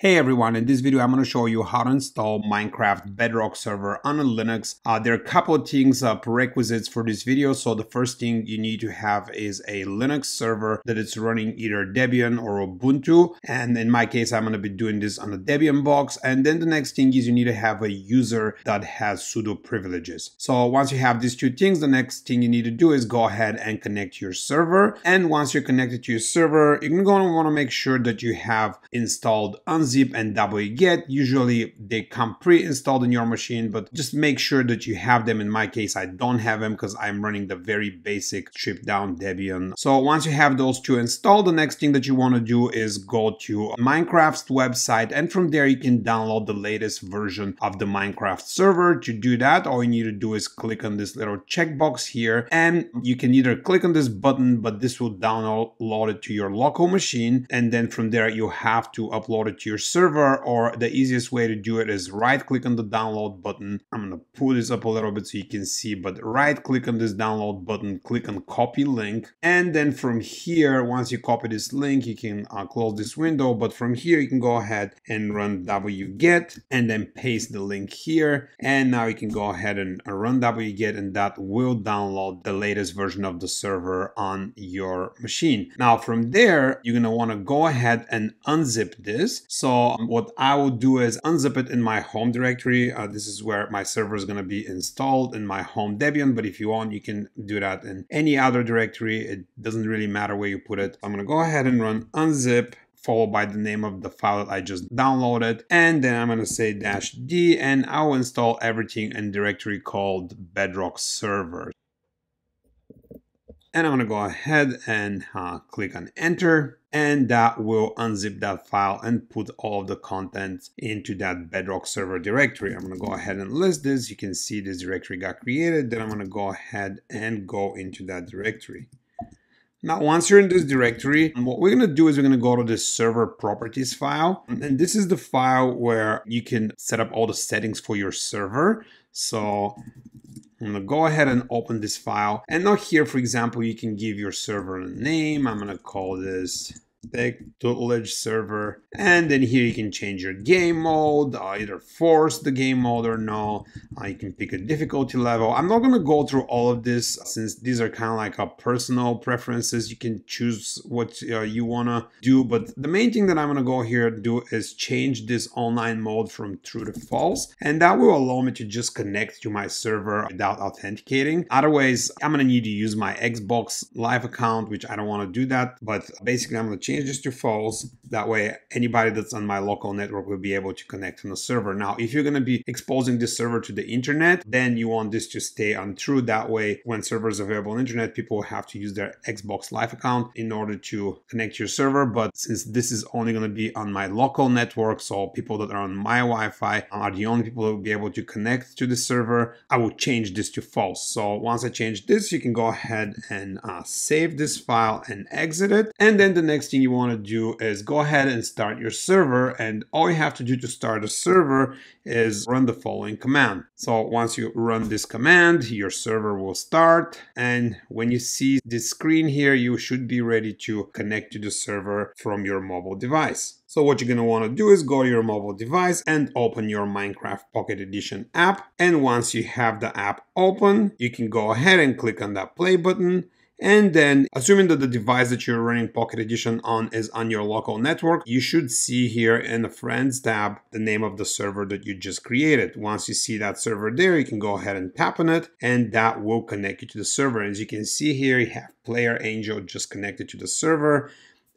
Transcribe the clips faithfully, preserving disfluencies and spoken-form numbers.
Hey everyone, in this video I'm going to show you how to install Minecraft Bedrock server on a Linux. Uh, there are a couple of things, uh, prerequisites for this video. So the first thing you need to have is a Linux server that is running either Debian or Ubuntu. And in my case, I'm going to be doing this on a Debian box. And then the next thing is you need to have a user that has sudo privileges. So once you have these two things, the next thing you need to do is go ahead and connect your server. And once you're connected to your server, you're going to want to make sure that you have installed unzip and Wget. Usually they come pre-installed in your machine, but just make sure that you have them. In my case, I don't have them because I'm running the very basic stripped down Debian. So once you have those two installed, the next thing that you want to do is go to Minecraft's website, and from there you can download the latest version of the Minecraft server. To do that, all you need to do is click on this little checkbox here, and you can either click on this button, but this will download it to your local machine, and then from there you have to upload it to your server, or the easiest way to do it is right click on the download button. I'm going to pull this up a little bit so you can see, but right click on this download button, click on copy link, and then from here, once you copy this link, you can uh, close this window, but from here you can go ahead and run wget and then paste the link here, and now you can go ahead and run wget, and that will download the latest version of the server on your machine. Now from there you're going to want to go ahead and unzip this. So So what I will do is unzip it in my home directory. Uh, this is where my server is going to be installed, in my home Debian, but if you want, you can do that in any other directory. It doesn't really matter where you put it. I'm going to go ahead and run unzip, followed by the name of the file that I just downloaded. And then I'm going to say dash D, and I'll install everything in directory called Bedrock server. And I'm going to go ahead and uh, click on enter, and that will unzip that file and put all of the contents into that Bedrock server directory. I'm going to go ahead and list this. You can see this directory got created. Then I'm going to go ahead and go into that directory. Now, once you're in this directory, what we're going to do is we're going to go to this server properties file. And this is the file where you can set up all the settings for your server. So I'm going to go ahead and open this file. And now here, for example, you can give your server a name. I'm going to call this TechTutelage server. And then here you can change your game mode, uh, either force the game mode or no. Uh, you can pick a difficulty level. I'm not going to go through all of this since these are kind of like a personal preferences. You can choose what uh, you want to do. But the main thing that I'm going to go here and do is change this online mode from true to false. And that will allow me to just connect to my server without authenticating. Otherwise, I'm going to need to use my Xbox Live account, which I don't want to do that. But basically, I'm going to change this to false. That way, anybody that's on my local network will be able to connect on the server. Now, if you're going to be exposing this server to the internet, then you want this to stay untrue. That way, when servers are available on internet, people have to use their Xbox Live account in order to connect to your server. But since this is only going to be on my local network, so people that are on my Wi-Fi are the only people that will be able to connect to the server, I will change this to false. So once I change this, you can go ahead and uh, save this file and exit it. And then the next thing you want to do is go ahead and start your server, and all you have to do to start a server is run the following command. So once you run this command, your server will start, and when you see this screen here, you should be ready to connect to the server from your mobile device. So what you're going to want to do is go to your mobile device and open your Minecraft Pocket Edition app, and once you have the app open, you can go ahead and click on that play button. And then, assuming that the device that you're running Pocket Edition on is on your local network, you should see here in the Friends tab the name of the server that you just created. Once you see that server there, you can go ahead and tap on it, and that will connect you to the server. As you can see here, you have Player Angel just connected to the server.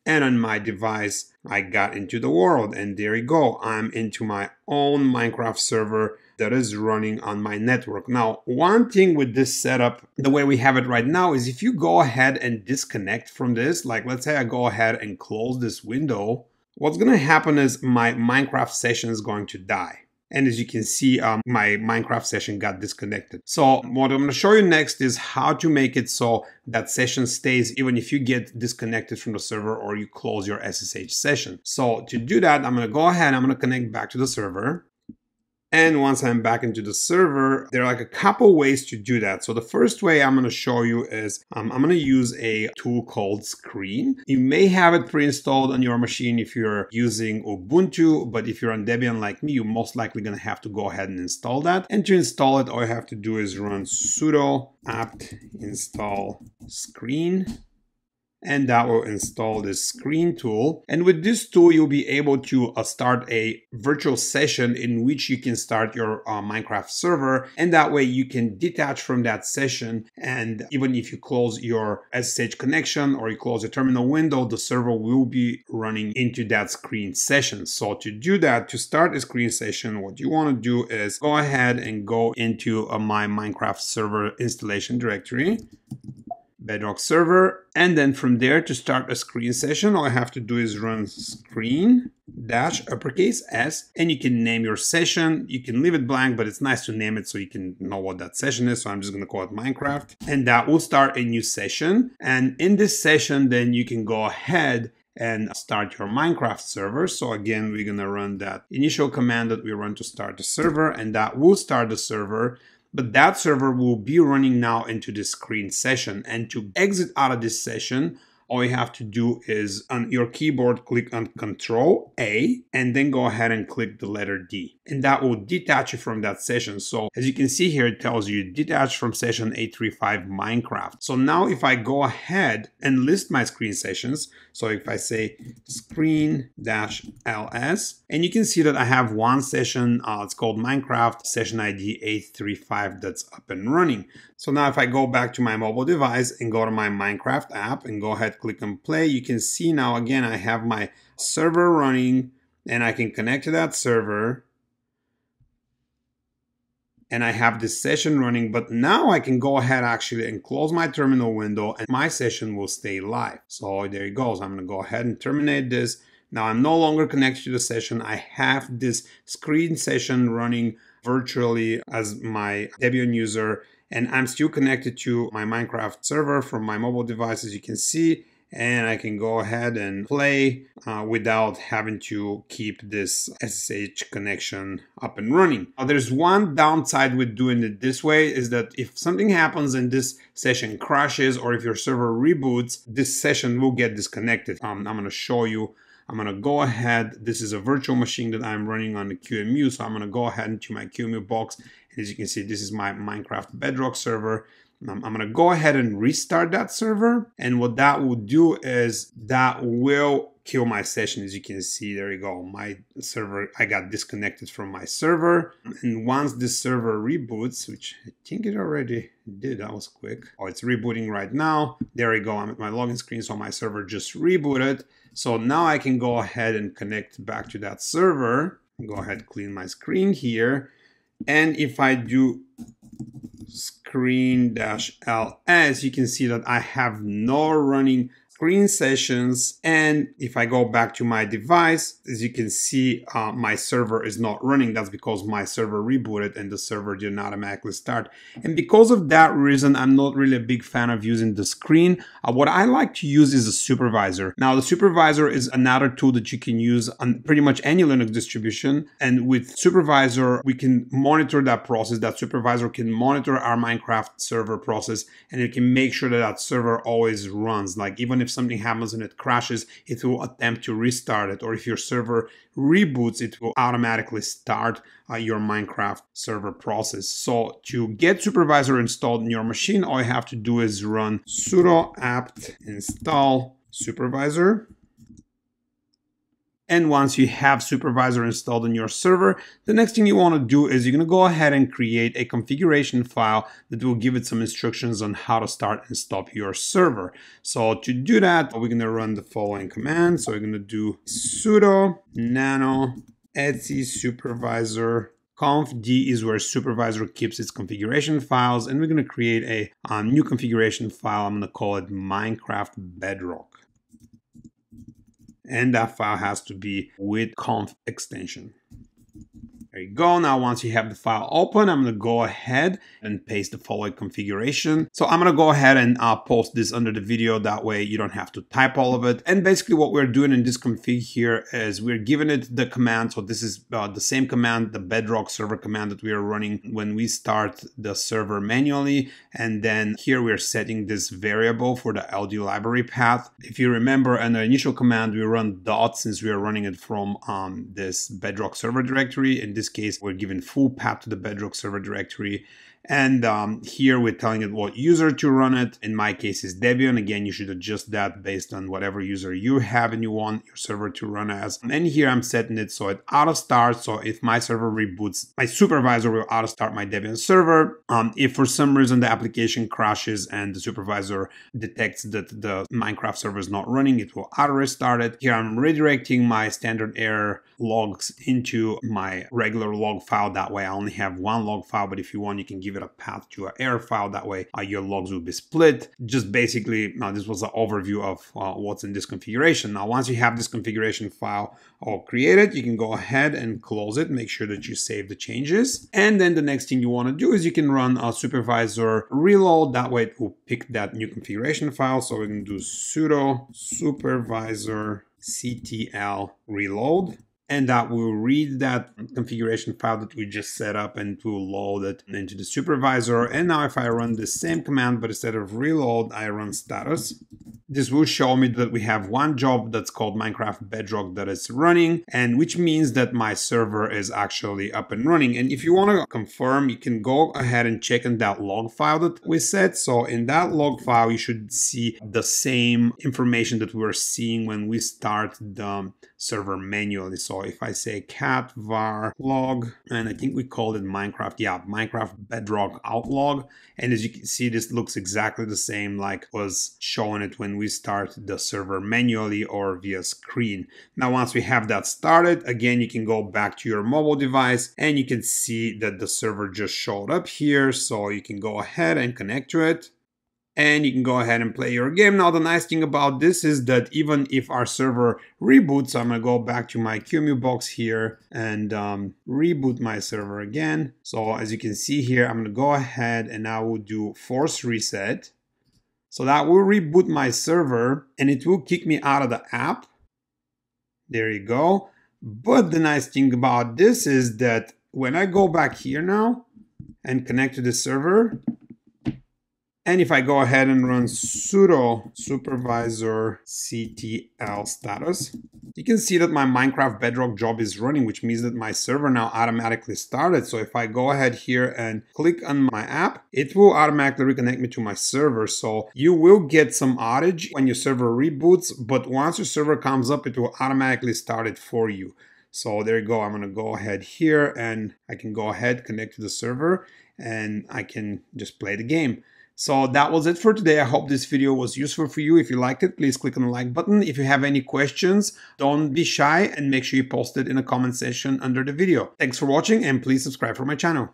And on my device, I got into the world, and there you go. I'm into my own Minecraft server that is running on my network. Now, one thing with this setup, the way we have it right now, is if you go ahead and disconnect from this, like let's say I go ahead and close this window, what's going to happen is my Minecraft session is going to die. And as you can see, um, my Minecraft session got disconnected. So what I'm going to show you next is how to make it so that session stays even if you get disconnected from the server or you close your S S H session. So to do that, I'm going to go ahead, I'm going to connect back to the server. And once I'm back into the server, there are like a couple ways to do that. So the first way I'm going to show you is um, I'm going to use a tool called Screen. You may have it pre-installed on your machine if you're using Ubuntu, but if you're on Debian like me, you're most likely going to have to go ahead and install that. And to install it, all you have to do is run sudo apt install screen. And that will install this Screen tool. And with this tool, you'll be able to uh, start a virtual session in which you can start your uh, Minecraft server. And that way you can detach from that session. And even if you close your S S H connection or you close your terminal window, the server will be running into that Screen session. So to do that, to start a Screen session, what you want to do is go ahead and go into uh, my Minecraft server installation directory. Bedrock server, and then from there to start a Screen session, all I have to do is run screen dash uppercase s, and you can name your session. You can leave it blank, but it's nice to name it so you can know what that session is. So I'm just going to call it Minecraft, and that will start a new session. And in this session, then you can go ahead and start your Minecraft server. So again, we're going to run that initial command that we run to start the server, and that will start the server. But that server will be running now into the Screen session. And to exit out of this session, all you have to do is on your keyboard, click on Control A, and then go ahead and click the letter D. And that will detach you from that session. So as you can see here, it tells you detach from session eight three five Minecraft. So now if I go ahead and list my Screen sessions, so if I say screen dash L S, and you can see that I have one session, uh, it's called Minecraft, session I D eight three five, that's up and running. So now if I go back to my mobile device and go to my Minecraft app and go ahead, click and play, you can see now again I have my server running, and I can connect to that server, and I have this session running. But now I can go ahead actually and close my terminal window, and my session will stay live. So there it goes. I'm going to go ahead and terminate this. Now I'm no longer connected to the session. I have this Screen session running virtually as my Debian user, and I'm still connected to my Minecraft server from my mobile device, as you can see, and I can go ahead and play uh, without having to keep this S S H connection up and running. Now, there's one downside with doing it this way is that if something happens and this session crashes, or if your server reboots, this session will get disconnected. Um, I'm gonna show you. I'm gonna go ahead, this is a virtual machine that I'm running on the Q E M U, so I'm gonna go ahead into my Q E M U box, and as you can see, this is my Minecraft Bedrock server. I'm gonna go ahead and restart that server, and what that will do is that will kill my session. As you can see, there you go, my server, I got disconnected from my server. And once this server reboots, which I think it already did, that was quick. Oh, it's rebooting right now. There you go, I'm at my login screen, so my server just rebooted. So now I can go ahead and connect back to that server. Go ahead, clean my screen here. And if I do screen dash L S, you can see that I have no running Screen sessions. And if I go back to my device, as you can see, uh, my server is not running. That's because my server rebooted and the server did not automatically start. And because of that reason, I'm not really a big fan of using the Screen. Uh, what I like to use is a Supervisor. Now, the Supervisor is another tool that you can use on pretty much any Linux distribution. And with Supervisor, we can monitor that process. That Supervisor can monitor our Minecraft server process, and it can make sure that that server always runs. Like, even if something happens and it crashes, it will attempt to restart it. Or if your server reboots, it will automatically start uh, your Minecraft server process. So to get Supervisor installed in your machine, all you have to do is run sudo apt install supervisor. And once you have Supervisor installed on your server, the next thing you want to do is you're going to go ahead and create a configuration file that will give it some instructions on how to start and stop your server. So to do that, we're going to run the following command. So we're going to do sudo nano etc supervisor conf. D is where Supervisor keeps its configuration files, and we're going to create a, a new configuration file. I'm going to call it Minecraft Bedrock. And that file has to be with conf extension. There you go. Now, once you have the file open, I'm going to go ahead and paste the following configuration. So I'm going to go ahead and uh, post this under the video. That way you don't have to type all of it. And basically what we're doing in this config here is we're giving it the command. So this is uh, the same command, the Bedrock server command that we are running when we start the server manually. And then here we're setting this variable for the L D library path. If you remember in the initial command, we run dot since we are running it from um, this Bedrock server directory. In this case, we're given full path to the Bedrock server directory. And um, here we're telling it what user to run it. In my case, is Debian. Again, you should adjust that based on whatever user you have and you want your server to run as. And here I'm setting it so it auto starts. So if my server reboots, my supervisor will auto start my Debian server. Um, if for some reason the application crashes and the supervisor detects that the Minecraft server is not running, it will auto restart it. Here I'm redirecting my standard error logs into my regular log file. That way I only have one log file, but if you want, you can give it a path to an error file. That way uh, your logs will be split. Just basically, now this was an overview of uh, what's in this configuration. Now, once you have this configuration file all created, you can go ahead and close it. Make sure that you save the changes. And then the next thing you want to do is you can run a supervisor reload. That way it will pick that new configuration file. So we can do sudo supervisorctl reload. And that will read that configuration file that we just set up and it will load it into the supervisor. And now if I run the same command, but instead of reload, I run status, this will show me that we have one job that's called Minecraft Bedrock that is running, and which means that my server is actually up and running. And if you want to confirm, you can go ahead and check in that log file that we set. So in that log file, you should see the same information that we're seeing when we start the server manually. So if I say cat var log, and I think we called it Minecraft, yeah, Minecraft Bedrock outlog. And as you can see, this looks exactly the same like was showing it when we start the server manually or via screen. Now, once we have that started, again, you can go back to your mobile device and you can see that the server just showed up here. So you can go ahead and connect to it. And you can go ahead and play your game. Now, the nice thing about this is that even if our server reboots, I'm going to go back to my Q E M U box here and um, reboot my server again. So as you can see here, I'm going to go ahead and I will do force reset. So that will reboot my server and it will kick me out of the app. There you go. But the nice thing about this is that when I go back here now and connect to the server, and if I go ahead and run sudo supervisorctl status, you can see that my Minecraft Bedrock job is running, which means that my server now automatically started. So if I go ahead here and click on my app, it will automatically reconnect me to my server. So you will get some outage when your server reboots, but once your server comes up, it will automatically start it for you. So there you go. I'm going to go ahead here and I can go ahead, connect to the server, and I can just play the game. So that was it for today. I hope this video was useful for you. If you liked it, please click on the like button. If you have any questions, don't be shy and make sure you post it in the comment section under the video. Thanks for watching and please subscribe for my channel.